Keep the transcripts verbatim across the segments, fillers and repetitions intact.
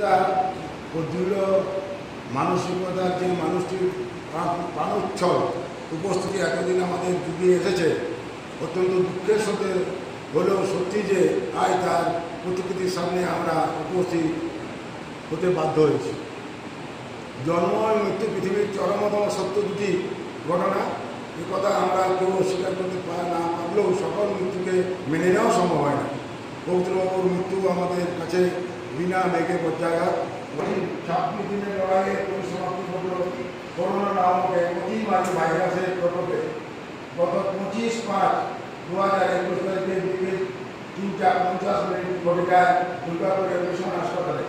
তার প্রদৃঢ় মানসিকতার যে মানুষটির প্রাণোচ্ছল উপস্থিতি এতদিন আমাদের যুগে এসেছে, অত্যন্ত দুঃখের সাথে হলেও সত্যি যে আজ তার প্রতিকৃতির সামনে আমরা উপস্থিত হতে বাধ্য হয়েছি। জন্ম আর মৃত্যু পৃথিবীর চরমতম সত্য দুটি ঘটনা, এ কথা আমরা কেউ অস্বীকার করতে পার না পারলেও সকল মৃত্যুকে মেনে নেওয়া সম্ভব হয় না। পবিত্রবাবুর মৃত্যু আমাদের কাছে বিনা মেঘে পর্যাঘাত। ছাব্বিশ দিনের লড়াইয়ে কোনো সমাপ্তি ঘটল করোনা নামক এক অতিমারী ভাইরাসের প্রকোপে। গত পঁচিশ পাঁচ দু হাজার একুশ তারিখের দিকে তিনটা পঞ্চাশ মিনিট ঘটে যায় দুর্গাপুরের মিশন হাসপাতালে।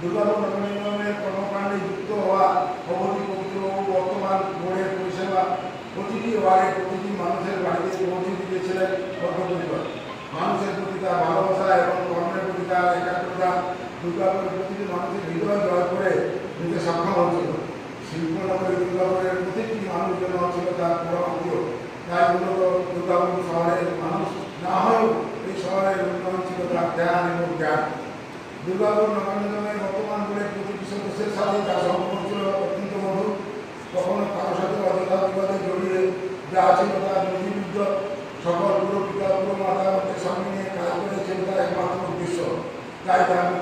দুর্গাপুর নগরোন্নয়নের কর্মকাণ্ডে যুক্ত হওয়া অবধি পবিত্রবাবু বর্তমান বোর্ডের পরিষেবা প্রতিটি ওয়ার্ডে প্রতিটি মানুষের বাড়িতে পৌঁছে দিয়েছিলেন। কর্মপরিকর মানুষের প্রতি তার ভালোবাসা এবং কর্মের প্রতি তার একাগ্রতা দুর্গাপুরের প্রতিটি মানুষের হৃদয় জয় করে নিতে সক্ষম হয়েছিল। শিল্পনগরের দুর্গাপুরের প্রতিটি মানুষ জন্য ছিল তার পরমাত্মীয়। তাই মূলত দুর্গাপুর শহরের মানুষ না হয়েও এই শহরের উন্নয়ন ছিল তার ধ্যান এবং জ্ঞান। দুর্গাপুর নগর নিগমের বর্তমান করে প্রতিটি সদস্যের সাথে যা সম্পর্ক ছিল অত্যন্ত মধুর। কখনো কারো সাথে অযথা বিবাদে জড়িয়ে যা ছিল তার নির্বিরুদ্ধ সকল পুরো পিতা পুরো মাতা সঙ্গে নিয়ে কাজ করে ছিল তার একমাত্র উদ্দেশ্য। তাই তার